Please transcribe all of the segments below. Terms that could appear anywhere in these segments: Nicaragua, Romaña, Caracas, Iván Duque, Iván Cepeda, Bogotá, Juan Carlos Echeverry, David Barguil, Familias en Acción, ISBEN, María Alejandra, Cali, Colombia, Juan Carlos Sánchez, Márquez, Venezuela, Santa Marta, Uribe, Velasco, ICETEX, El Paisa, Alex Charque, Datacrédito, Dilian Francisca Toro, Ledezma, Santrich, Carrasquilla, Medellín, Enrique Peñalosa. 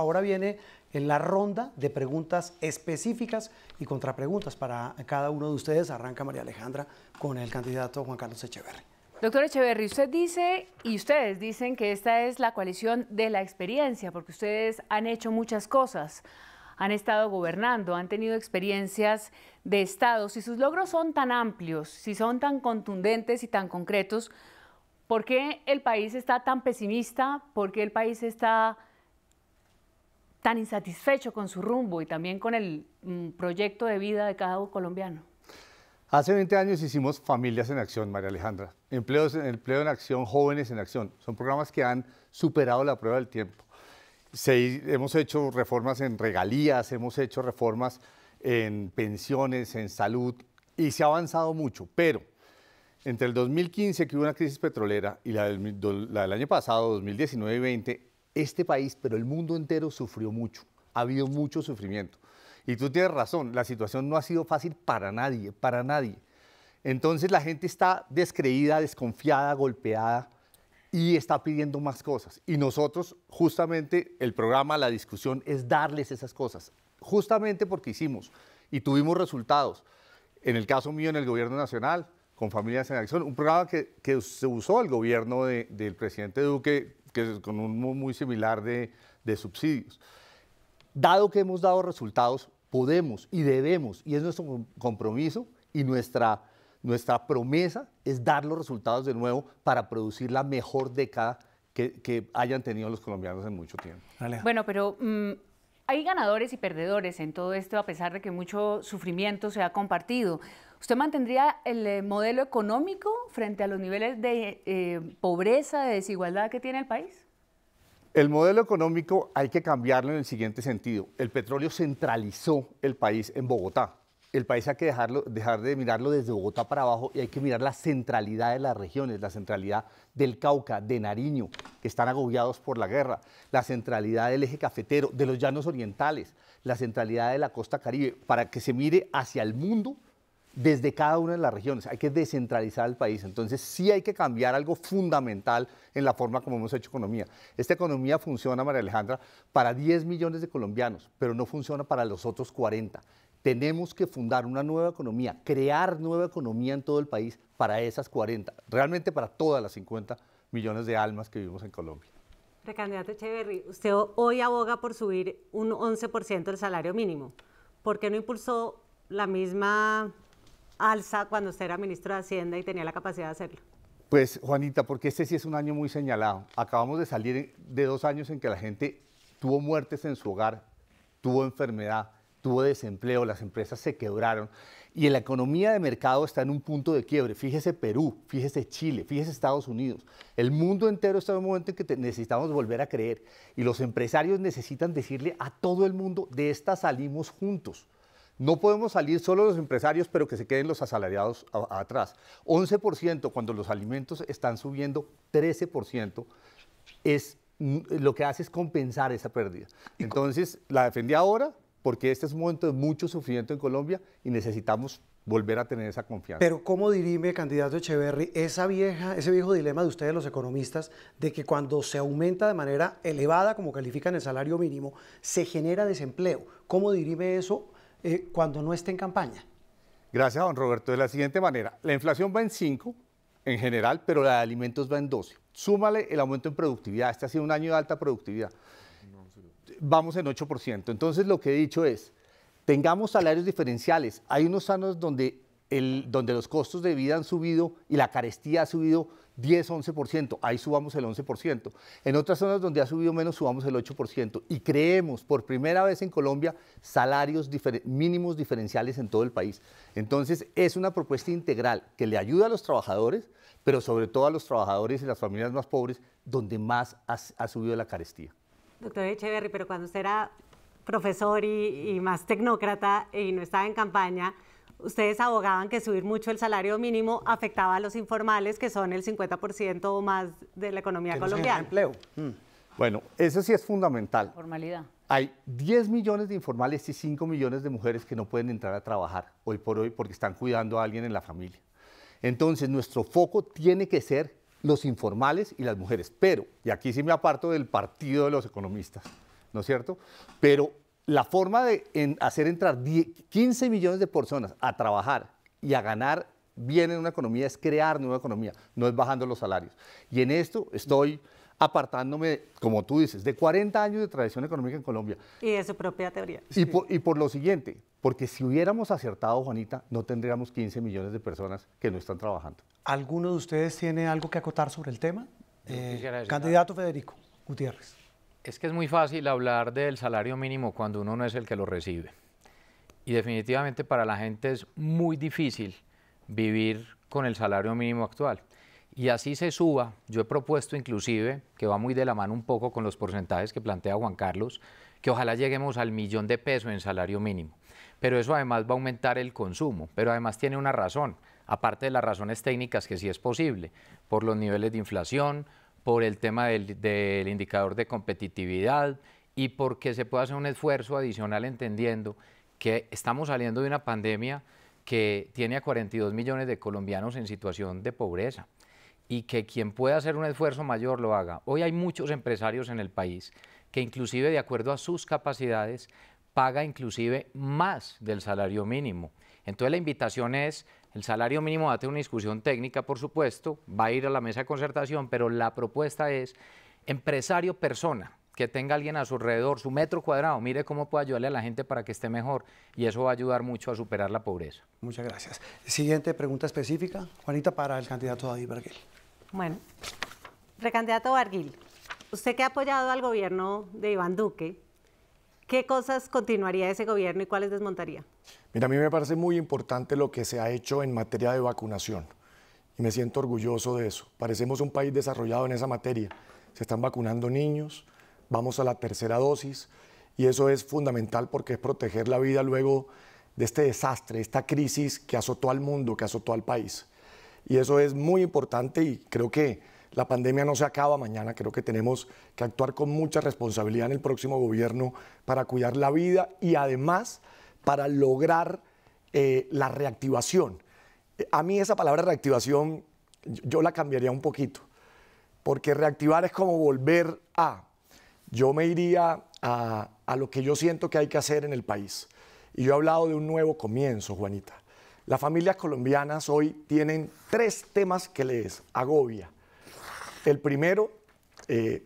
ahora viene la ronda de preguntas específicas y contrapreguntas para cada uno de ustedes. Arranca María Alejandra con el candidato Juan Carlos Echeverry. Doctor Echeverry, usted dice y ustedes dicen que esta es la coalición de la experiencia, porque ustedes han hecho muchas cosas, han estado gobernando, han tenido experiencias de Estado. Si sus logros son tan amplios, si son tan contundentes y tan concretos, ¿por qué el país está tan pesimista? ¿Por qué el país está tan insatisfecho con su rumbo y también con el proyecto de vida de cada colombiano? Hace 20 años hicimos Familias en Acción, María Alejandra. Empleo en Acción, Jóvenes en Acción. Son programas que han superado la prueba del tiempo. Hemos hecho reformas en regalías, hemos hecho reformas en pensiones, en salud, y se ha avanzado mucho. Pero entre el 2015, que hubo una crisis petrolera, y la del año pasado, 2019 y 2020, este país, pero el mundo entero, sufrió mucho. Ha habido mucho sufrimiento. Y tú tienes razón, la situación no ha sido fácil para nadie, para nadie. Entonces la gente está descreída, desconfiada, golpeada y está pidiendo más cosas. Y nosotros, justamente, el programa, la discusión, es darles esas cosas. Justamente porque hicimos y tuvimos resultados. En el caso mío, en el Gobierno Nacional, con Familias en Acción, un programa que se usó el gobierno del presidente Duque, que es con un muy similar de subsidios. Dado que hemos dado resultados, podemos y debemos, y es nuestro compromiso y nuestra promesa es dar los resultados de nuevo para producir la mejor década que hayan tenido los colombianos en mucho tiempo. Bueno, pero hay ganadores y perdedores en todo esto, a pesar de que mucho sufrimiento se ha compartido. ¿Usted mantendría el modelo económico frente a los niveles de pobreza, de desigualdad que tiene el país? El modelo económico hay que cambiarlo en el siguiente sentido. El petróleo centralizó el país en Bogotá. El país hay que dejar de mirarlo desde Bogotá para abajo y hay que mirar la centralidad de las regiones, la centralidad del Cauca, de Nariño, que están agobiados por la guerra, la centralidad del eje cafetero, de los llanos orientales, la centralidad de la costa caribe, para que se mire hacia el mundo desde cada una de las regiones. Hay que descentralizar el país. Entonces sí hay que cambiar algo fundamental en la forma como hemos hecho economía. Esta economía funciona, María Alejandra, para 10 millones de colombianos, pero no funciona para los otros 40. Tenemos que fundar una nueva economía, crear nueva economía en todo el país para esas 40, realmente para todas las 50 millones de almas que vivimos en Colombia. Precandidato Echeverry, usted hoy aboga por subir un 11% el salario mínimo. ¿Por qué no impulsó la misma alza cuando usted era ministro de Hacienda y tenía la capacidad de hacerlo? Pues, Juanita, porque este sí es un año muy señalado. Acabamos de salir de 2 años en que la gente tuvo muertes en su hogar, tuvo enfermedad, tuvo desempleo, las empresas se quebraron y la economía de mercado está en un punto de quiebre. Fíjese Perú, fíjese Chile, fíjese Estados Unidos. El mundo entero está en un momento en que necesitamos volver a creer y los empresarios necesitan decirle a todo el mundo, de esta salimos juntos. No podemos salir solo los empresarios, pero que se queden los asalariados atrás. 11% cuando los alimentos están subiendo, 13% es lo que hace es compensar esa pérdida. Entonces, la defendí ahora porque este es un momento de mucho sufrimiento en Colombia y necesitamos volver a tener esa confianza. Pero ¿cómo dirime, candidato Echeverry, ese viejo dilema de ustedes los economistas de que cuando se aumenta de manera elevada, como califican el salario mínimo, se genera desempleo? ¿Cómo dirime eso cuando no esté en campaña? Gracias, don Roberto. De la siguiente manera, la inflación va en 5 en general, pero la de alimentos va en 12. Súmale el aumento en productividad. Este ha sido un año de alta productividad. Vamos en 8%. Entonces, lo que he dicho es, tengamos salarios diferenciales. Hay unos años donde los costos de vida han subido y la carestía ha subido 10, 11%, ahí subamos el 11%. En otras zonas donde ha subido menos, subamos el 8%. Y creemos, por primera vez en Colombia, salarios mínimos diferenciales en todo el país. Entonces, es una propuesta integral que le ayuda a los trabajadores, pero sobre todo a los trabajadores y las familias más pobres, donde más ha subido la carestía. Doctor Echeverry, pero cuando usted era profesor y más tecnócrata y no estaba en campaña, ustedes abogaban que subir mucho el salario mínimo afectaba a los informales, que son el 50% o más de la economía colombiana. Empleo. Bueno, eso sí es fundamental. Formalidad. Hay 10 millones de informales y 5 millones de mujeres que no pueden entrar a trabajar hoy por hoy porque están cuidando a alguien en la familia. Entonces, nuestro foco tiene que ser los informales y las mujeres. Pero, y aquí sí me aparto del partido de los economistas, ¿no es cierto? Pero la forma de hacer entrar 15 millones de personas a trabajar y a ganar bien en una economía es crear nueva economía, no es bajando los salarios. Y en esto estoy apartándome, como tú dices, de 40 años de tradición económica en Colombia. Y de su propia teoría. Y, sí, por lo siguiente, porque si hubiéramos acertado, Juanita, no tendríamos 15 millones de personas que no están trabajando. ¿Alguno de ustedes tiene algo que acotar sobre el tema? Candidato Federico Gutiérrez. Es que es muy fácil hablar del salario mínimo cuando uno no es el que lo recibe. Y definitivamente para la gente es muy difícil vivir con el salario mínimo actual. Y así se suba, yo he propuesto inclusive, que va muy de la mano un poco con los porcentajes que plantea Juan Carlos, que ojalá lleguemos al millón de pesos en salario mínimo. Pero eso además va a aumentar el consumo, pero además tiene una razón, aparte de las razones técnicas que sí es posible, por los niveles de inflación, por el tema del indicador de competitividad y porque se puede hacer un esfuerzo adicional entendiendo que estamos saliendo de una pandemia que tiene a 42 millones de colombianos en situación de pobreza y que quien pueda hacer un esfuerzo mayor lo haga. Hoy hay muchos empresarios en el país que inclusive de acuerdo a sus capacidades paga inclusive más del salario mínimo. Entonces la invitación es, el salario mínimo va a tener una discusión técnica, por supuesto, va a ir a la mesa de concertación, pero la propuesta es empresario persona, que tenga alguien a su alrededor, su metro cuadrado, mire cómo puede ayudarle a la gente para que esté mejor y eso va a ayudar mucho a superar la pobreza. Muchas gracias. Siguiente pregunta específica, Juanita, para el candidato David Barguil. Bueno, recandidato Barguil, usted que ha apoyado al gobierno de Iván Duque, ¿qué cosas continuaría ese gobierno y cuáles desmontaría? Mira, a mí me parece muy importante lo que se ha hecho en materia de vacunación y me siento orgulloso de eso. Parecemos un país desarrollado en esa materia. Se están vacunando niños, vamos a la tercera dosis y eso es fundamental porque es proteger la vida luego de este desastre, esta crisis que azotó al mundo, que azotó al país. Y eso es muy importante y creo que la pandemia no se acaba mañana, creo que tenemos que actuar con mucha responsabilidad en el próximo gobierno para cuidar la vida y además para lograr la reactivación. A mí esa palabra reactivación yo la cambiaría un poquito, porque reactivar es como volver a... Yo me iría a lo que yo siento que hay que hacer en el país. Y yo he hablado de un nuevo comienzo, Juanita. Las familias colombianas hoy tienen tres temas que les agobia. El primero,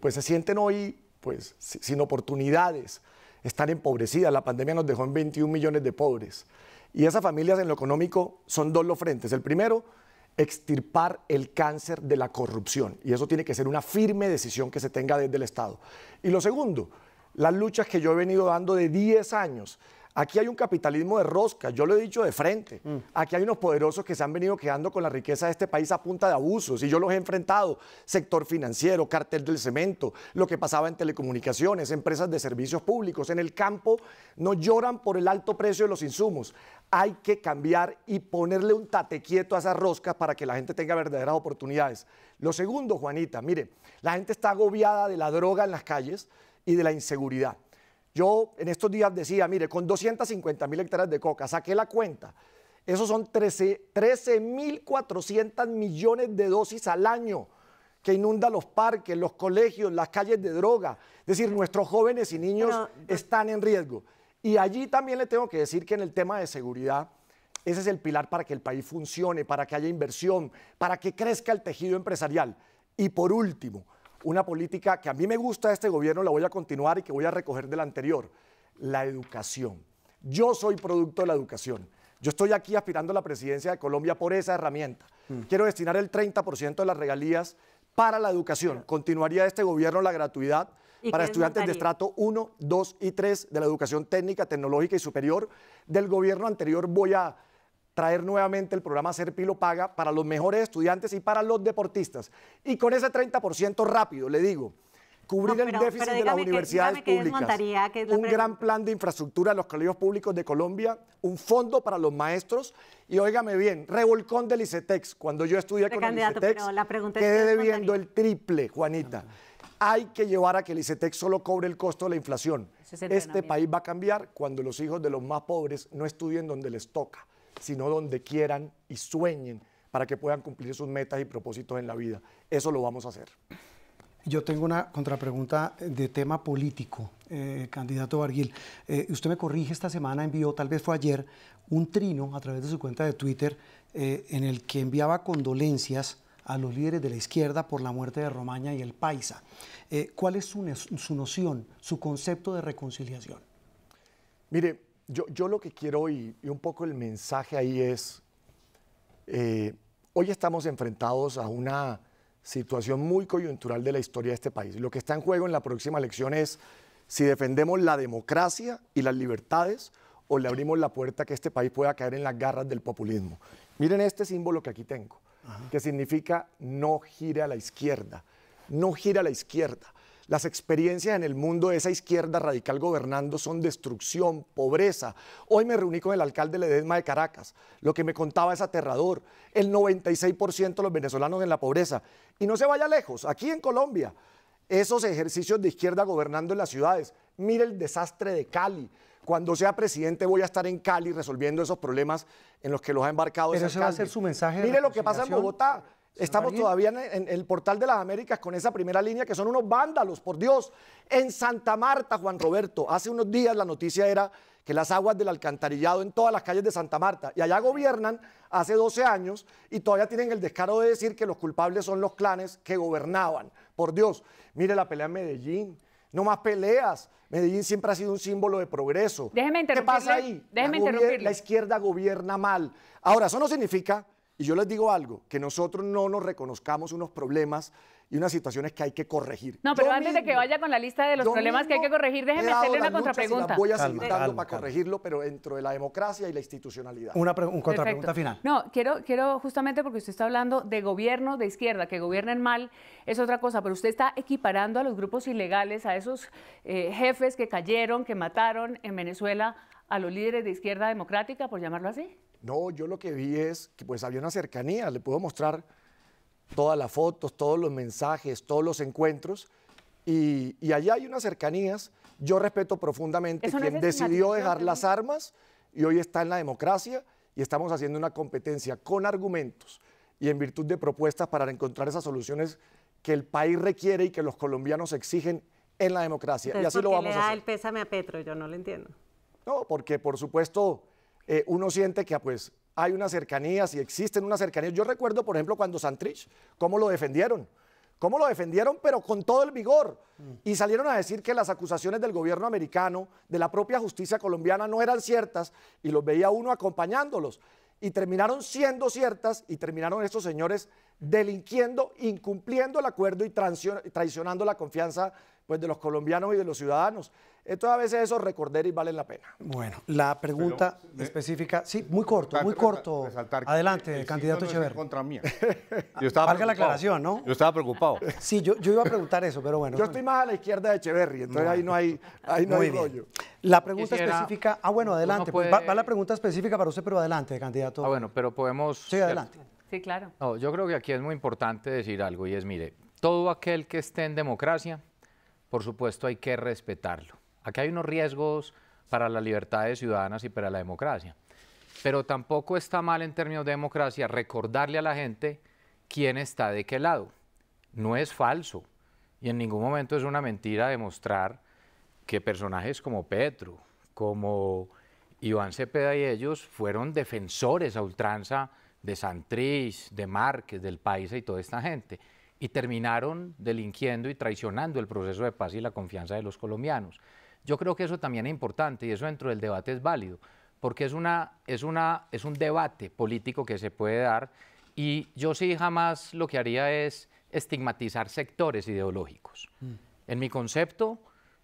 pues se sienten hoy pues, sin oportunidades, están empobrecidas. La pandemia nos dejó en 21 millones de pobres. Y esas familias en lo económico son dos los frentes. El primero, extirpar el cáncer de la corrupción. Y eso tiene que ser una firme decisión que se tenga desde el Estado. Y lo segundo, las luchas que yo he venido dando de 10 años. Aquí hay un capitalismo de rosca, yo lo he dicho de frente. Aquí hay unos poderosos que se han venido quedando con la riqueza de este país a punta de abusos y yo los he enfrentado. Sector financiero, cartel del cemento, lo que pasaba en telecomunicaciones, empresas de servicios públicos. En el campo no lloran por el alto precio de los insumos. Hay que cambiar y ponerle un tate quieto a esas roscas para que la gente tenga verdaderas oportunidades. Lo segundo, Juanita, mire, la gente está agobiada de la droga en las calles y de la inseguridad. Yo en estos días decía, mire, con 250.000 hectáreas de coca, saqué la cuenta, esos son 13.400 millones de dosis al año que inunda los parques, los colegios, las calles de droga. Es decir, nuestros jóvenes y niños están en riesgo. Y allí también le tengo que decir que en el tema de seguridad, ese es el pilar para que el país funcione, para que haya inversión, para que crezca el tejido empresarial. Y por último... una política que a mí me gusta de este gobierno, la voy a continuar y que voy a recoger del anterior, la educación. Yo soy producto de la educación. Yo estoy aquí aspirando a la presidencia de Colombia por esa herramienta. Quiero destinar el 30% de las regalías para la educación. Continuaría de este gobierno la gratuidad para estudiantes de estrato 1, 2 y 3 de la educación técnica, tecnológica y superior. Del gobierno anterior voy a traer nuevamente el programa Ser Pilo Paga para los mejores estudiantes y para los deportistas. Y con ese 30% rápido, le digo, cubrir el déficit de las universidades públicas, un gran plan de infraestructura de los colegios públicos de Colombia, un fondo para los maestros y, óigame bien, revolcón del ICETEX. Cuando yo estudié con el ICETEX, quedé debiendo el triple, Juanita. Hay que llevar a que el ICETEX solo cobre el costo de la inflación. Este país va a cambiar cuando los hijos de los más pobres no estudien donde les toca, sino donde quieran y sueñen para que puedan cumplir sus metas y propósitos en la vida. Eso lo vamos a hacer. Yo tengo una contrapregunta de tema político, candidato Barguil. Usted me corrige, esta semana envió, tal vez fue ayer, un trino a través de su cuenta de Twitter en el que enviaba condolencias a los líderes de la izquierda por la muerte de Romaña y El Paisa. ¿Cuál es su noción, su concepto de reconciliación? Mire, yo lo que quiero y un poco el mensaje ahí es, hoy estamos enfrentados a una situación muy coyuntural de la historia de este país. Lo que está en juego en la próxima elección es si defendemos la democracia y las libertades o le abrimos la puerta a que este país pueda caer en las garras del populismo. Miren este símbolo que aquí tengo, que significa no gire a la izquierda, no gire a la izquierda. Las experiencias en el mundo de esa izquierda radical gobernando son destrucción, pobreza. Hoy me reuní con el alcalde Ledezma de Caracas. Lo que me contaba es aterrador. El 96% de los venezolanos en la pobreza. Y no se vaya lejos, aquí en Colombia, esos ejercicios de izquierda gobernando en las ciudades. Mire el desastre de Cali. Cuando sea presidente voy a estar en Cali resolviendo esos problemas en los que los ha embarcado ese alcalde. Pero ese va a ser su mensaje. Mire lo que pasa en Bogotá. Estamos todavía en el Portal de las Américas con esa primera línea que son unos vándalos, por Dios. En Santa Marta, Juan Roberto, hace unos días la noticia era que las aguas del alcantarillado en todas las calles de Santa Marta, y allá gobiernan hace 12 años y todavía tienen el descaro de decir que los culpables son los clanes que gobernaban, por Dios. Mire la pelea en Medellín, no más peleas. Medellín siempre ha sido un símbolo de progreso. Déjeme interrumpirle. ¿Qué pasa ahí? Déjeme interrumpirle. La izquierda gobierna mal. Ahora, eso no significa... Y yo les digo algo, que nosotros no nos reconozcamos unos problemas y unas situaciones que hay que corregir. No, pero yo antes de que vaya con la lista de los problemas que hay que corregir, déjeme hacerle una contrapregunta. Voy a seguir dando para corregirlo, pero dentro de la democracia y la institucionalidad. Una contrapregunta final. No, quiero justamente porque usted está hablando de gobierno de izquierda, que gobiernen mal es otra cosa, pero usted está equiparando a los grupos ilegales, a esos jefes que cayeron, que mataron en Venezuela, a los líderes de izquierda democrática, por llamarlo así. No, yo lo que vi es que pues había una cercanía, le puedo mostrar todas las fotos, todos los mensajes, todos los encuentros, y allá hay unas cercanías. Yo respeto profundamente quien decidió dejar las armas y hoy está en la democracia y estamos haciendo una competencia con argumentos y en virtud de propuestas para encontrar esas soluciones que el país requiere y que los colombianos exigen en la democracia. Entonces, y así lo vamos a hacer. El pésame a Petro, yo no lo entiendo. No, porque por supuesto... uno siente que pues, hay unas cercanías y existen unas cercanías. Yo recuerdo, por ejemplo, cuando Santrich, cómo lo defendieron, pero con todo el vigor. Y salieron a decir que las acusaciones del gobierno americano, de la propia justicia colombiana, no eran ciertas y los veía uno acompañándolos. Y terminaron siendo ciertas y terminaron estos señores delinquiendo, incumpliendo el acuerdo y traicionando la confianza pues, de los colombianos y de los ciudadanos. Entonces a veces esos recorderis valen la pena. Bueno, la pregunta específica, sí, muy corto. Adelante, candidato Echeverry. Contra mí. Valga la aclaración, ¿no? Yo estaba preocupado. Sí, yo iba a preguntar eso, pero bueno. Yo estoy más a la izquierda de Echeverry, entonces ahí no hay rollo. La pregunta específica, bueno, adelante, puede... pues va la pregunta específica para usted, pero adelante, candidato. Bueno, pero podemos... Sí, adelante. Sí, claro. No, yo creo que aquí es muy importante decir algo y es, mire, todo aquel que esté en democracia, por supuesto hay que respetarlo. Aquí hay unos riesgos para las libertades ciudadanas y para la democracia, pero tampoco está mal en términos de democracia recordarle a la gente quién está de qué lado. No es falso y en ningún momento es una mentira demostrar que personajes como Petro, como Iván Cepeda y ellos fueron defensores a ultranza de Santrich, de Márquez, del Paisa y toda esta gente y terminaron delinquiendo y traicionando el proceso de paz y la confianza de los colombianos. Yo creo que eso también es importante y eso dentro del debate es válido, porque es un debate político que se puede dar y yo sí jamás lo que haría es estigmatizar sectores ideológicos. En mi concepto,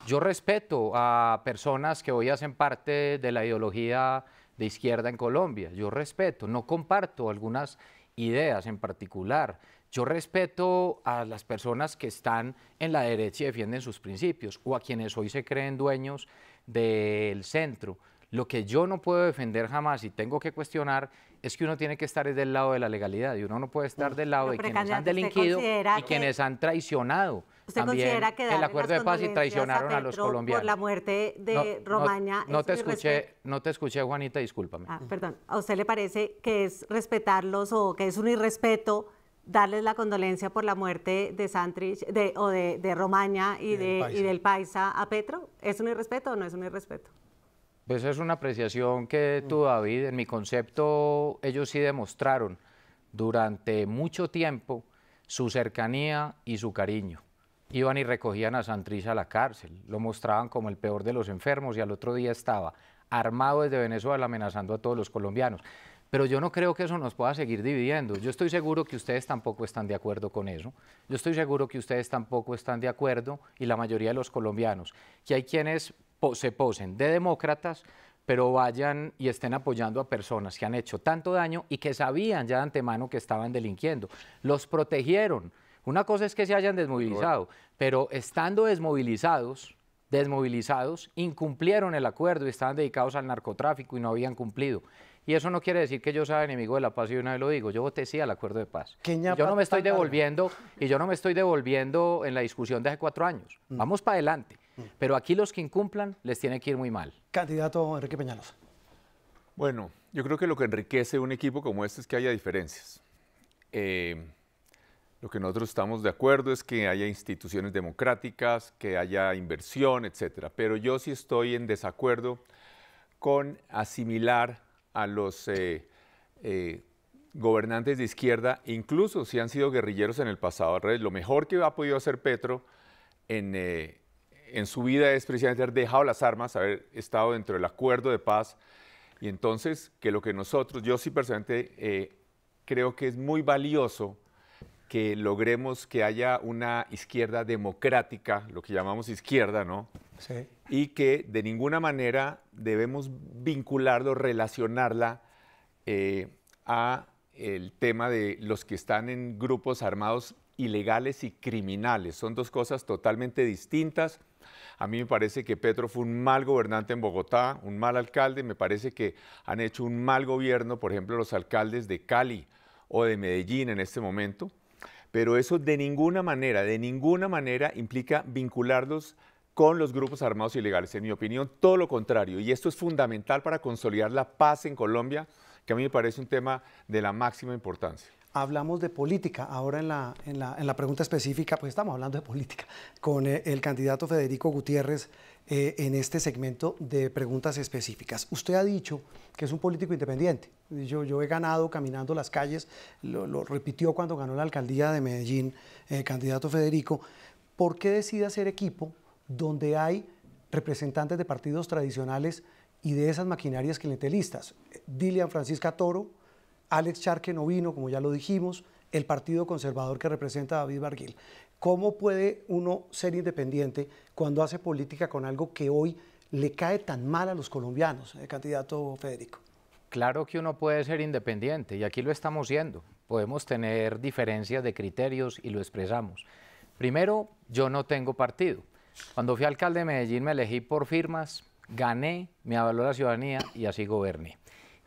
yo respeto a personas que hoy hacen parte de la ideología de izquierda en Colombia, yo respeto, no comparto algunas ideas en particular. Yo respeto a las personas que están en la derecha y defienden sus principios o a quienes hoy se creen dueños del centro. Lo que yo no puedo defender jamás y tengo que cuestionar es que uno tiene que estar del lado de la legalidad y uno no puede estar del lado de quienes han delinquido y quienes han traicionado. ¿Usted considera que el acuerdo de paz y traicionaron a los colombianos? Por la muerte de Romaña. No te escuché, Juanita, discúlpame. Perdón, ¿a usted le parece que es respetarlos o que es un irrespeto darles la condolencia por la muerte de Santrich, de Romaña y del Paisa a Petro? ¿Es un irrespeto o no es un irrespeto? Pues es una apreciación que tú, David, en mi concepto, ellos sí demostraron durante mucho tiempo su cercanía y su cariño. Iban y recogían a Santrich a la cárcel, lo mostraban como el peor de los enfermos y al otro día estaba armado desde Venezuela amenazando a todos los colombianos. Pero yo no creo que eso nos pueda seguir dividiendo. Yo estoy seguro que ustedes tampoco están de acuerdo con eso. Yo estoy seguro que ustedes tampoco están de acuerdo, y la mayoría de los colombianos, que hay quienes se posen de demócratas, pero vayan y estén apoyando a personas que han hecho tanto daño y que sabían ya de antemano que estaban delinquiendo. Los protegieron. Una cosa es que se hayan desmovilizado, pero estando desmovilizados, incumplieron el acuerdo y estaban dedicados al narcotráfico y no habían cumplido. Y eso no quiere decir que yo sea enemigo de la paz, y una vez lo digo, yo voté sí al acuerdo de paz. Yo no me estoy devolviendo, y yo no me estoy devolviendo en la discusión de hace 4 años. Vamos para adelante, pero aquí los que incumplan les tiene que ir muy mal. Candidato Enrique Peñalosa. Bueno, yo creo que lo que enriquece un equipo como este es que haya diferencias. Lo que nosotros estamos de acuerdo es que haya instituciones democráticas, que haya inversión, etcétera. Pero yo sí estoy en desacuerdo con asimilar a los gobernantes de izquierda, incluso si han sido guerrilleros en el pasado. Al revés, lo mejor que ha podido hacer Petro en su vida es precisamente haber dejado las armas, haber estado dentro del acuerdo de paz. Y entonces, que lo que nosotros, yo sí personalmente creo que es muy valioso que logremos que haya una izquierda democrática, lo que llamamos izquierda, ¿no? Sí. Y que de ninguna manera debemos vincularlo, relacionarla a el tema de los que están en grupos armados ilegales y criminales. Son dos cosas totalmente distintas. A mí me parece que Petro fue un mal gobernante en Bogotá, un mal alcalde. Me parece que han hecho un mal gobierno, por ejemplo, los alcaldes de Cali o de Medellín en este momento. Pero eso de ninguna manera implica vincularlos con los grupos armados ilegales. En mi opinión, todo lo contrario. Y esto es fundamental para consolidar la paz en Colombia, que a mí me parece un tema de la máxima importancia. Hablamos de política. Ahora en la pregunta específica, pues estamos hablando de política, con el candidato Federico Gutiérrez en este segmento de preguntas específicas. Usted ha dicho que es un político independiente. Yo he ganado caminando las calles, lo repitió cuando ganó la alcaldía de Medellín, candidato Federico. ¿Por qué decide hacer equipo donde hay representantes de partidos tradicionales y de esas maquinarias clientelistas? Dilian Francisca Toro, Alex Charque no vino, como ya lo dijimos, el partido conservador que representa David Barguil. ¿Cómo puede uno ser independiente cuando hace política con algo que hoy le cae tan mal a los colombianos, candidato Federico? Claro que uno puede ser independiente, y aquí lo estamos siendo. Podemos tener diferencias de criterios y lo expresamos. Primero, yo no tengo partido. Cuando fui alcalde de Medellín me elegí por firmas, gané, me avaló la ciudadanía y así goberné.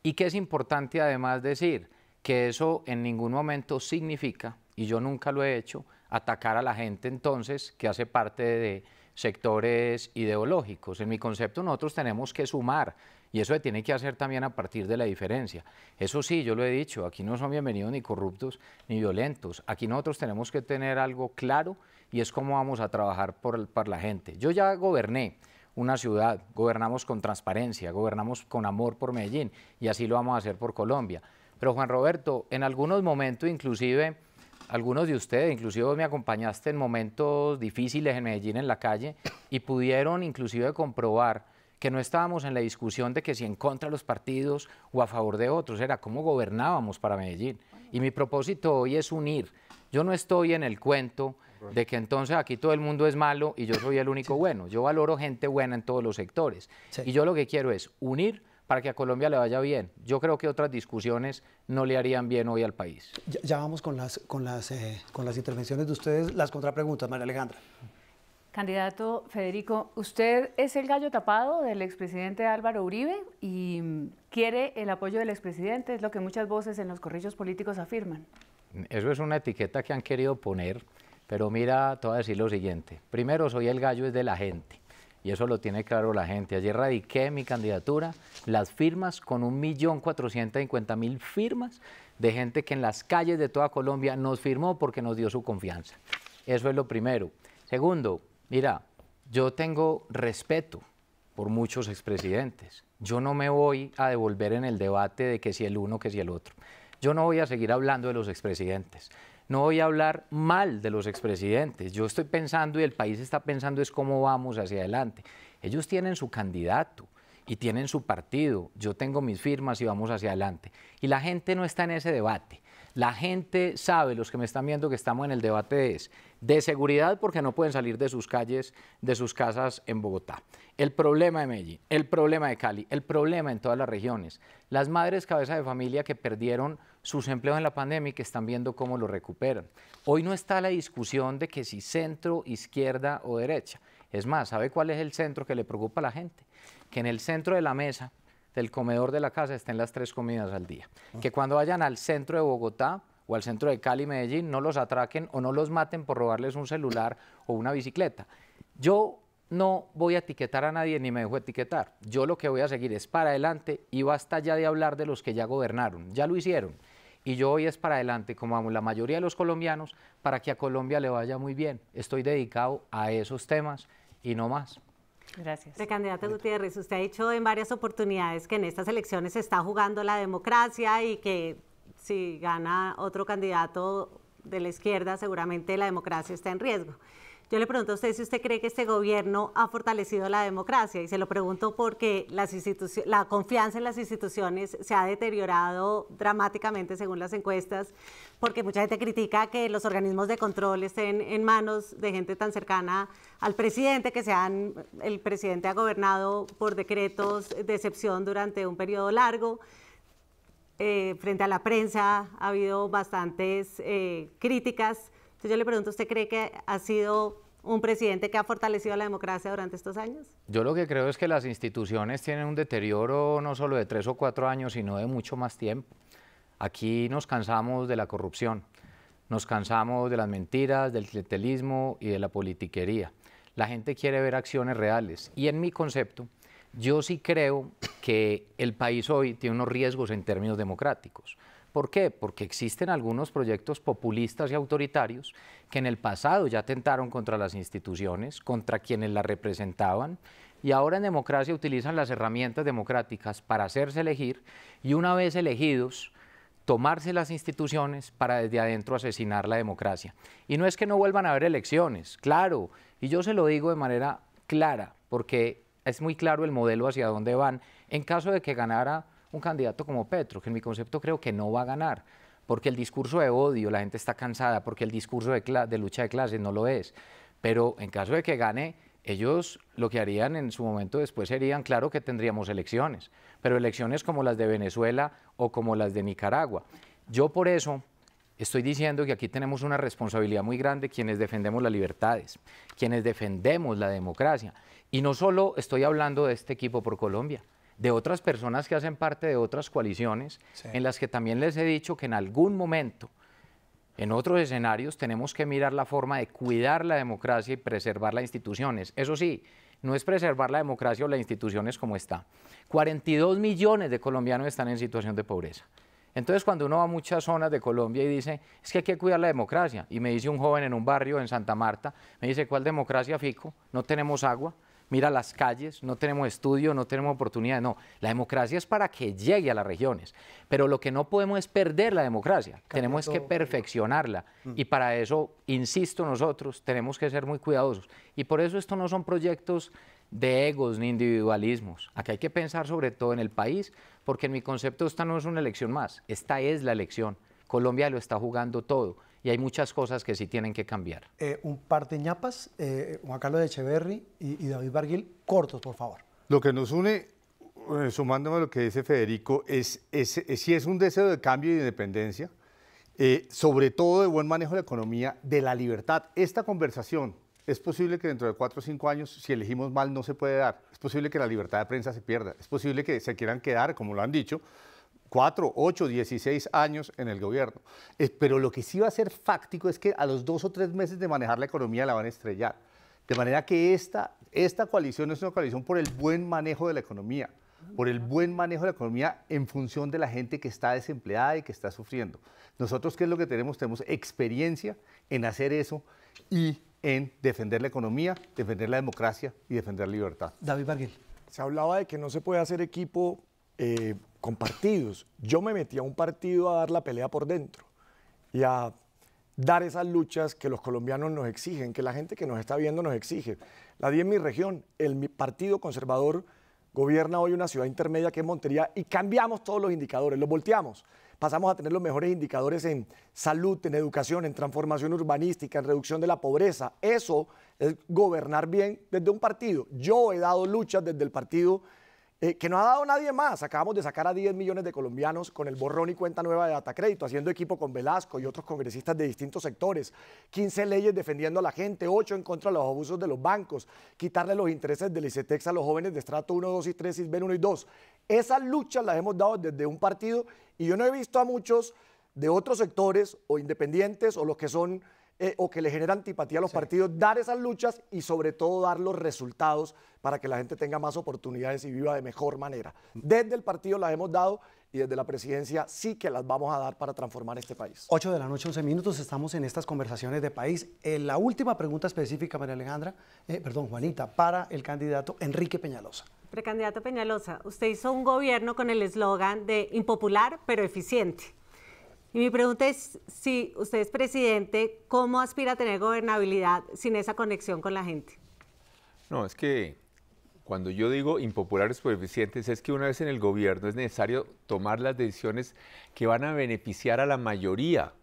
Y que es importante además decir que eso en ningún momento significa, y yo nunca lo he hecho, atacar a la gente entonces que hace parte de sectores ideológicos. En mi concepto nosotros tenemos que sumar, y eso se tiene que hacer también a partir de la diferencia. Eso sí, yo lo he dicho, aquí no son bienvenidos ni corruptos ni violentos. Aquí nosotros tenemos que tener algo claro, y es cómo vamos a trabajar por la gente. Yo ya goberné una ciudad, gobernamos con transparencia, gobernamos con amor por Medellín, y así lo vamos a hacer por Colombia. Pero Juan Roberto, en algunos momentos, inclusive, algunos de ustedes, inclusive me acompañaste en momentos difíciles en Medellín en la calle, y pudieron inclusive comprobar que no estábamos en la discusión de que si en contra de los partidos o a favor de otros, era cómo gobernábamos para Medellín. Y mi propósito hoy es unir. Yo no estoy en el cuento de que entonces aquí todo el mundo es malo y yo soy el único bueno. Yo valoro gente buena en todos los sectores. Sí. Y yo lo que quiero es unir para que a Colombia le vaya bien. Yo creo que otras discusiones no le harían bien hoy al país. Ya vamos con las intervenciones de ustedes, las contrapreguntas, María Alejandra. Candidato Federico, usted es el gallo tapado del expresidente Álvaro Uribe y quiere el apoyo del expresidente, es lo que muchas voces en los corrillos políticos afirman. Eso es una etiqueta que han querido poner. Pero mira, te voy a decir lo siguiente. Primero, soy el gallo es de la gente. y eso lo tiene claro la gente. Ayer radiqué mi candidatura, las firmas con 1.450.000 firmas de gente que en las calles de toda Colombia nos firmó porque nos dio su confianza. Eso es lo primero. Segundo, mira, yo tengo respeto por muchos expresidentes. Yo no me voy a devolver en el debate de que si el uno, que si el otro. Yo no voy a seguir hablando de los expresidentes. No voy a hablar mal de los expresidentes. Yo estoy pensando y el país está pensando es cómo vamos hacia adelante. Ellos tienen su candidato y tienen su partido. Yo tengo mis firmas y vamos hacia adelante. Y la gente no está en ese debate. La gente sabe, los que me están viendo que estamos en el debate es de seguridad porque no pueden salir de sus calles, de sus casas en Bogotá. El problema de Medellín, el problema de Cali, el problema en todas las regiones. Las madres cabeza de familia que perdieron sus empleos en la pandemia y que están viendo cómo lo recuperan. Hoy no está la discusión de que si centro, izquierda o derecha. Es más, ¿sabe cuál es el centro que le preocupa a la gente? Que en el centro de la mesa del comedor de la casa estén las 3 comidas al día. Que cuando vayan al centro de Bogotá o al centro de Cali, Medellín, no los atraquen o no los maten por robarles un celular o una bicicleta. Yo no voy a etiquetar a nadie ni me dejo etiquetar. Yo lo que voy a seguir es para adelante y basta ya de hablar de los que ya gobernaron, ya lo hicieron. Y yo hoy es para adelante, como la mayoría de los colombianos, para que a Colombia le vaya muy bien. Estoy dedicado a esos temas y no más. Gracias. Precandidato Gutiérrez, usted ha dicho en varias oportunidades que en estas elecciones se está jugando la democracia y que si gana otro candidato de la izquierda seguramente la democracia está en riesgo. Yo le pregunto a usted si usted cree que este gobierno ha fortalecido la democracia y se lo pregunto porque la confianza en las instituciones se ha deteriorado dramáticamente según las encuestas, porque mucha gente critica que los organismos de control estén en manos de gente tan cercana al presidente, que el presidente ha gobernado por decretos de excepción durante un periodo largo. Frente a la prensa ha habido bastantes críticas. Entonces yo le pregunto, ¿usted cree que ha sido un presidente que ha fortalecido la democracia durante estos años? Yo lo que creo es que las instituciones tienen un deterioro no solo de 3 o 4 años, sino de mucho más tiempo. Aquí nos cansamos de la corrupción, nos cansamos de las mentiras, del clientelismo y de la politiquería. La gente quiere ver acciones reales y en mi concepto, yo sí creo que el país hoy tiene unos riesgos en términos democráticos. ¿Por qué? Porque existen algunos proyectos populistas y autoritarios que en el pasado ya atentaron contra las instituciones, contra quienes las representaban, y ahora en democracia utilizan las herramientas democráticas para hacerse elegir y una vez elegidos, tomarse las instituciones para desde adentro asesinar la democracia. Y no es que no vuelvan a haber elecciones, claro, y yo se lo digo de manera clara, porque es muy claro el modelo hacia dónde van en caso de que ganara un candidato como Petro, que en mi concepto creo que no va a ganar, porque el discurso de odio, la gente está cansada, porque el discurso de lucha de clases no lo es, pero en caso de que gane, ellos lo que harían en su momento después serían, claro que tendríamos elecciones, pero elecciones como las de Venezuela o como las de Nicaragua. Yo por eso estoy diciendo que aquí tenemos una responsabilidad muy grande quienes defendemos las libertades, quienes defendemos la democracia, y no solo estoy hablando de este equipo por Colombia, de otras personas que hacen parte de otras coaliciones, sí, en las que también les he dicho que en algún momento, en otros escenarios, tenemos que mirar la forma de cuidar la democracia y preservar las instituciones. Eso sí, no es preservar la democracia o las instituciones como está. 42 millones de colombianos están en situación de pobreza. Entonces, cuando uno va a muchas zonas de Colombia y dice, es que hay que cuidar la democracia, y me dice un joven en un barrio en Santa Marta, me dice, ¿cuál democracia, fico? No tenemos agua. Mira las calles, no tenemos estudio, no tenemos oportunidades, no. La democracia es para que llegue a las regiones, pero lo que no podemos es perder la democracia, tenemos que perfeccionarla y para eso, insisto, nosotros tenemos que ser muy cuidadosos y por eso esto no son proyectos de egos ni individualismos, acá hay que pensar sobre todo en el país, porque en mi concepto esta no es una elección más, esta es la elección, Colombia lo está jugando todo. Y hay muchas cosas que sí tienen que cambiar. Un par de ñapas, Juan Carlos Echeverry y David Barguil, cortos, por favor. Lo que nos une, sumándome a lo que dice Federico, es un deseo de cambio y de independencia, sobre todo de buen manejo de la economía, de la libertad. Esta conversación es posible que dentro de 4 o 5 años, si elegimos mal, no se puede dar. Es posible que la libertad de prensa se pierda. Es posible que se quieran quedar, como lo han dicho, 4, 8, 16 años en el gobierno. Pero lo que sí va a ser fáctico es que a los 2 o 3 meses de manejar la economía la van a estrellar. De manera que esta Esta coalición es una coalición por el buen manejo de la economía, por el buen manejo de la economía en función de la gente que está desempleada y que está sufriendo. Nosotros, ¿qué es lo que tenemos? Tenemos experiencia en hacer eso y en defender la economía, defender la democracia y defender la libertad. David Barguil. Se hablaba de que no se puede hacer equipo con partidos. Yo me metí a un partido a dar la pelea por dentro y a dar esas luchas que los colombianos nos exigen, que la gente que nos está viendo nos exige. La di en mi región, el Partido Conservador gobierna hoy una ciudad intermedia que es Montería y cambiamos todos los indicadores, los volteamos. Pasamos a tener los mejores indicadores en salud, en educación, en transformación urbanística, en reducción de la pobreza. Eso es gobernar bien desde un partido. Yo he dado luchas desde el partido que no ha dado nadie más. Acabamos de sacar a 10 millones de colombianos con el borrón y cuenta nueva de Datacrédito, haciendo equipo con Velasco y otros congresistas de distintos sectores. 15 leyes defendiendo a la gente, 8 en contra de los abusos de los bancos, quitarle los intereses del ICETEX a los jóvenes de estrato 1, 2 y 3, ISBEN 1 y 2. Esas luchas las hemos dado desde un partido y yo no he visto a muchos de otros sectores o independientes o los que son o que le generan antipatía a los partidos, dar esas luchas y sobre todo dar los resultados para que la gente tenga más oportunidades y viva de mejor manera. Desde el partido las hemos dado y desde la presidencia sí que las vamos a dar para transformar este país. 8 de la noche, 11 minutos, estamos en estas conversaciones de país. La última pregunta específica, María Alejandra, perdón, Juanita, para el candidato Enrique Peñalosa. Precandidato Peñalosa, usted hizo un gobierno con el eslogan de impopular pero eficiente. Y mi pregunta es, si usted es presidente, ¿cómo aspira a tener gobernabilidad sin esa conexión con la gente? No, es que cuando yo digo impopulares por eficientes, es que una vez en el gobierno es necesario tomar las decisiones que van a beneficiar a la mayoría.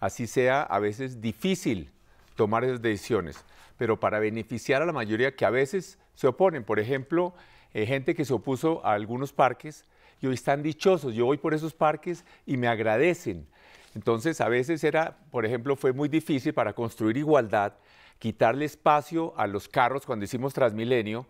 Así sea a veces difícil tomar esas decisiones, pero para beneficiar a la mayoría que a veces se oponen. Por ejemplo, gente que se opuso a algunos parques, y hoy están dichosos, yo voy por esos parques y me agradecen. Entonces, a veces era, por ejemplo, fue muy difícil para construir igualdad, quitarle espacio a los carros cuando hicimos Transmilenio,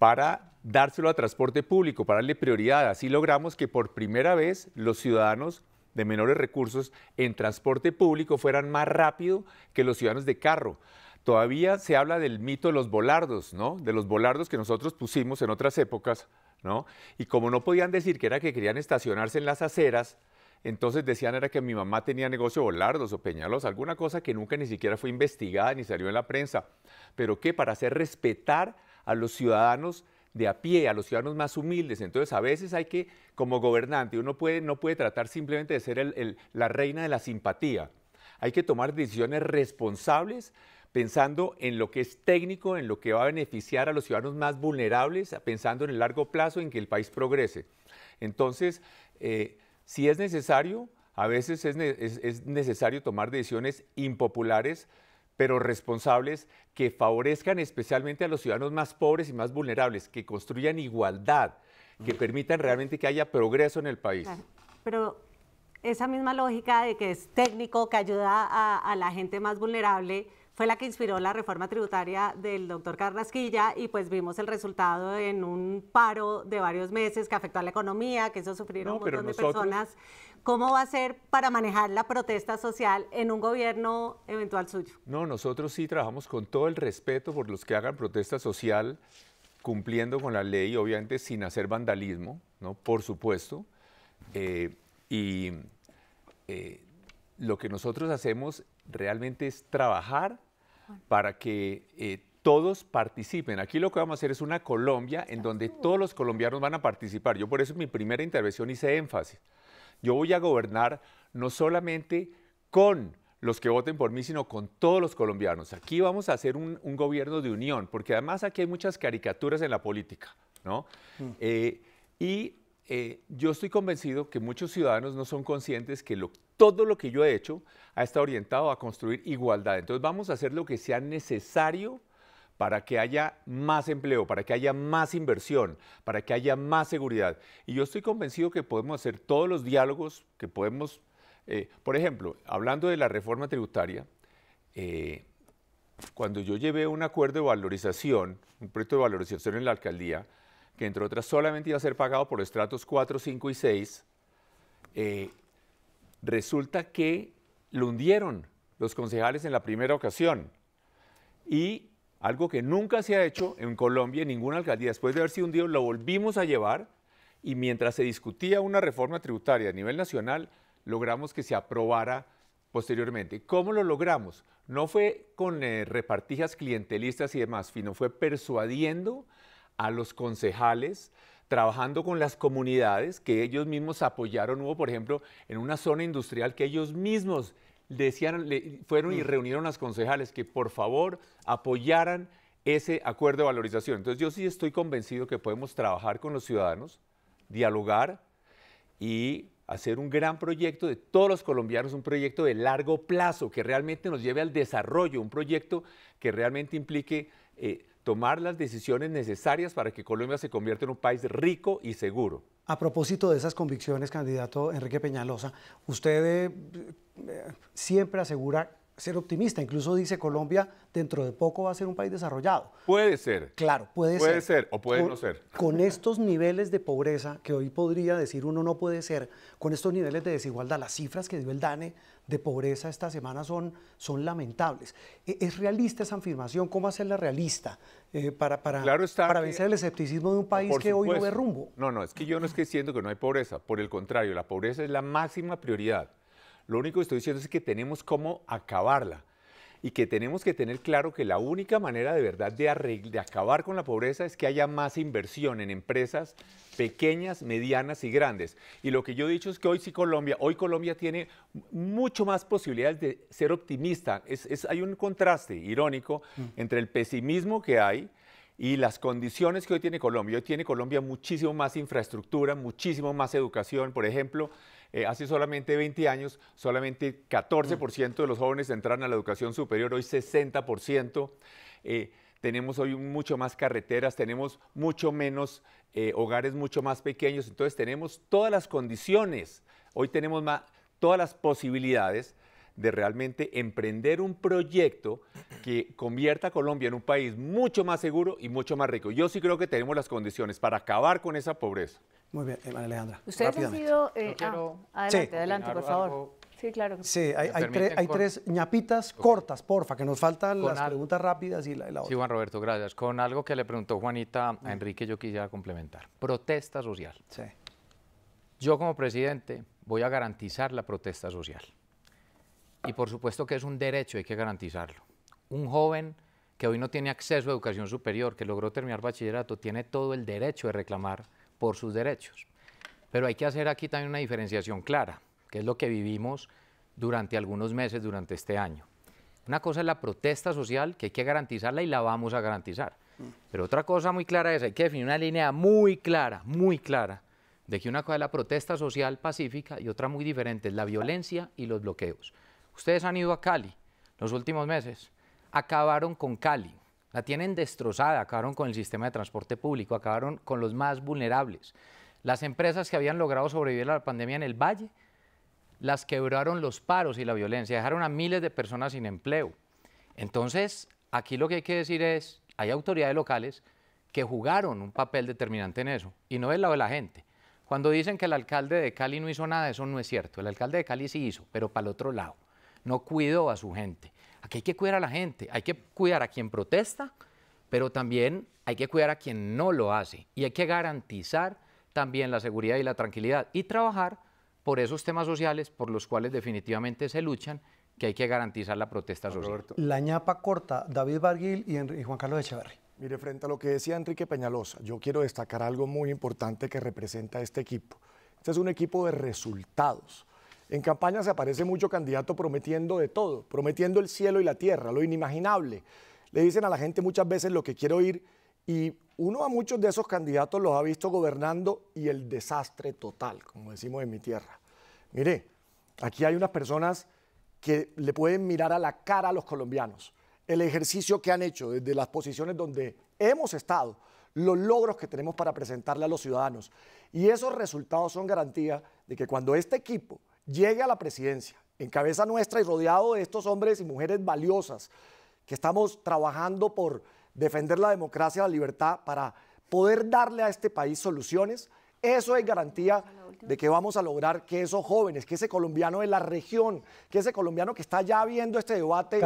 para dárselo a transporte público, para darle prioridad. Así logramos que por primera vez los ciudadanos de menores recursos en transporte público fueran más rápido que los ciudadanos de carro. Todavía se habla del mito de los volardos, ¿no? De los volardos que nosotros pusimos en otras épocas, ¿no? Y como no podían decir que era que querían estacionarse en las aceras, entonces decían era que mi mamá tenía negocio volardos o Peñalos, alguna cosa que nunca ni siquiera fue investigada ni salió en la prensa, pero que para hacer respetar a los ciudadanos de a pie, a los ciudadanos más humildes. Entonces a veces hay que, como gobernante, uno no puede tratar simplemente de ser la reina de la simpatía. Hay que tomar decisiones responsables, pensando en lo que es técnico, en lo que va a beneficiar a los ciudadanos más vulnerables, pensando en el largo plazo en que el país progrese. Entonces, si es necesario, a veces es necesario tomar decisiones impopulares, pero responsables, que favorezcan especialmente a los ciudadanos más pobres y más vulnerables, que construyan igualdad, que permitan realmente que haya progreso en el país. Claro, pero esa misma lógica de que es técnico, que ayuda a la gente más vulnerable, fue la que inspiró la reforma tributaria del doctor Carrasquilla y pues vimos el resultado en un paro de varios meses que afectó a la economía, que hizo sufrir un montón de personas. ¿Cómo va a ser para manejar la protesta social en un gobierno eventual suyo? No, nosotros sí trabajamos con todo el respeto por los que hagan protesta social, cumpliendo con la ley, obviamente sin hacer vandalismo, ¿no? Por supuesto. Lo que nosotros hacemos realmente es trabajar para que todos participen. Aquí lo que vamos a hacer es una Colombia en donde todos los colombianos van a participar. Yo por eso en mi primera intervención hice énfasis. Yo voy a gobernar no solamente con los que voten por mí, sino con todos los colombianos. Aquí vamos a hacer un gobierno de unión, porque además aquí hay muchas caricaturas en la política, ¿no? Yo estoy convencido que muchos ciudadanos no son conscientes que todo lo que yo he hecho ha estado orientado a construir igualdad. Entonces vamos a hacer lo que sea necesario para que haya más empleo, para que haya más inversión, para que haya más seguridad. Y yo estoy convencido que podemos hacer todos los diálogos que podemos. Por ejemplo, hablando de la reforma tributaria, cuando yo llevé un acuerdo de valorización, un proyecto de valorización en la alcaldía, que entre otras solamente iba a ser pagado por estratos 4, 5 y 6, resulta que lo hundieron los concejales en la primera ocasión y algo que nunca se ha hecho en Colombia, en ninguna alcaldía. Después de haber sido hundido, lo volvimos a llevar y mientras se discutía una reforma tributaria a nivel nacional, logramos que se aprobara posteriormente. ¿Cómo lo logramos? No fue con repartijas clientelistas y demás, sino fue persuadiendo a los concejales, trabajando con las comunidades que ellos mismos apoyaron. Hubo, por ejemplo, en una zona industrial que ellos mismos decían, fueron y reunieron a los concejales que por favor apoyaran ese acuerdo de valorización. Entonces yo sí estoy convencido que podemos trabajar con los ciudadanos, dialogar y hacer un gran proyecto de todos los colombianos, un proyecto de largo plazo que realmente nos lleve al desarrollo, un proyecto que realmente implique tomar las decisiones necesarias para que Colombia se convierta en un país rico y seguro. A propósito de esas convicciones, candidato Enrique Peñalosa, usted siempre asegura ser optimista, incluso dice Colombia dentro de poco va a ser un país desarrollado. Puede ser. Claro, puede ser. Puede ser o puede no ser. Con estos niveles de pobreza que hoy podría decir uno no puede ser, con estos niveles de desigualdad, las cifras que dio el DANE de pobreza esta semana son lamentables. ¿Es realista esa afirmación? ¿Cómo hacerla realista para vencer el escepticismo de un país que hoy no ve rumbo? No, no, es que yo no estoy diciendo que no hay pobreza, por el contrario, la pobreza es la máxima prioridad. Lo único que estoy diciendo es que tenemos cómo acabarla y que tenemos que tener claro que la única manera de verdad de acabar con la pobreza es que haya más inversión en empresas pequeñas, medianas y grandes. Y lo que yo he dicho es que hoy sí Colombia tiene mucho más posibilidades de ser optimista. Hay un contraste irónico entre el pesimismo que hay y las condiciones que hoy tiene Colombia. Hoy tiene Colombia muchísimo más infraestructura, muchísimo más educación, por ejemplo. Hace solamente 20 años, solamente 14% de los jóvenes entraron a la educación superior, hoy 60%. Tenemos hoy mucho más carreteras, tenemos mucho menos hogares, mucho más pequeños. Entonces tenemos todas las condiciones, hoy tenemos todas las posibilidades de realmente emprender un proyecto que convierta a Colombia en un país mucho más seguro y mucho más rico. Yo sí creo que tenemos las condiciones para acabar con esa pobreza. Muy bien, Alejandra. Ustedes han sido... adelante, por favor. Sí, claro. Sí, hay tres ñapitas cortas, porfa, que nos faltan las preguntas rápidas y la otra. Sí, Juan Roberto, gracias. Con algo que le preguntó Juanita a Enrique, yo quisiera complementar. Protesta social. Sí. Yo como presidente voy a garantizar la protesta social. Y por supuesto que es un derecho, hay que garantizarlo. Un joven que hoy no tiene acceso a educación superior, que logró terminar bachillerato, tiene todo el derecho de reclamar por sus derechos. Pero hay que hacer aquí también una diferenciación clara, que es lo que vivimos durante algunos meses durante este año. Una cosa es la protesta social, que hay que garantizarla y la vamos a garantizar. Pero otra cosa muy clara es, hay que definir una línea muy clara, de que una cosa es la protesta social pacífica y otra muy diferente es la violencia y los bloqueos. Ustedes han ido a Cali los últimos meses, acabaron con Cali. La tienen destrozada, acabaron con el sistema de transporte público, acabaron con los más vulnerables. Las empresas que habían logrado sobrevivir a la pandemia en el Valle, las quebraron los paros y la violencia, dejaron a miles de personas sin empleo. Entonces, aquí lo que hay que decir es, hay autoridades locales que jugaron un papel determinante en eso, y no del lado de la gente. Cuando dicen que el alcalde de Cali no hizo nada, eso no es cierto. El alcalde de Cali sí hizo, pero para el otro lado. No cuidó a su gente. Aquí hay que cuidar a la gente, hay que cuidar a quien protesta, pero también hay que cuidar a quien no lo hace y hay que garantizar también la seguridad y la tranquilidad y trabajar por esos temas sociales por los cuales definitivamente se luchan, que hay que garantizar la protesta social. Roberto. La ñapa corta, David Barguil y Juan Carlos Echeverry. Mire, frente a lo que decía Enrique Peñalosa, yo quiero destacar algo muy importante que representa este equipo. Este es un equipo de resultados. En campaña se aparece mucho candidato prometiendo de todo, prometiendo el cielo y la tierra, lo inimaginable. Le dicen a la gente muchas veces lo que quiere oír y uno a muchos de esos candidatos los ha visto gobernando y el desastre total, como decimos en mi tierra. Mire, aquí hay unas personas que le pueden mirar a la cara a los colombianos, el ejercicio que han hecho desde las posiciones donde hemos estado, los logros que tenemos para presentarle a los ciudadanos. Y esos resultados son garantía de que cuando este equipo llegue a la presidencia, en cabeza nuestra y rodeado de estos hombres y mujeres valiosas que estamos trabajando por defender la democracia, la libertad, para poder darle a este país soluciones, eso es garantía de que vamos a lograr que esos jóvenes, que ese colombiano de la región, que ese colombiano que está ya viendo este debate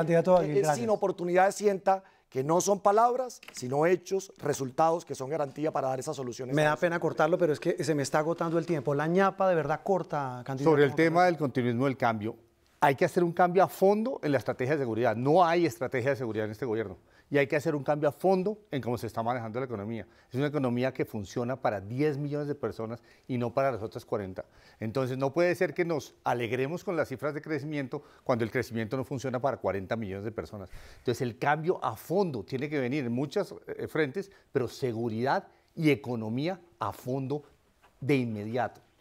sin oportunidades sienta que no son palabras, sino hechos, resultados que son garantía para dar esas soluciones. Me da pena cortarlo, pero es que se me está agotando el tiempo. La ñapa de verdad corta, candidato. Sobre el tema del continuismo del cambio, hay que hacer un cambio a fondo en la estrategia de seguridad. No hay estrategia de seguridad en este gobierno. Y hay que hacer un cambio a fondo en cómo se está manejando la economía. Es una economía que funciona para 10 millones de personas y no para las otras 40. Entonces no puede ser que nos alegremos con las cifras de crecimiento cuando el crecimiento no funciona para 40 millones de personas. Entonces el cambio a fondo tiene que venir en muchos frentes, pero seguridad y economía a fondo de inmediato.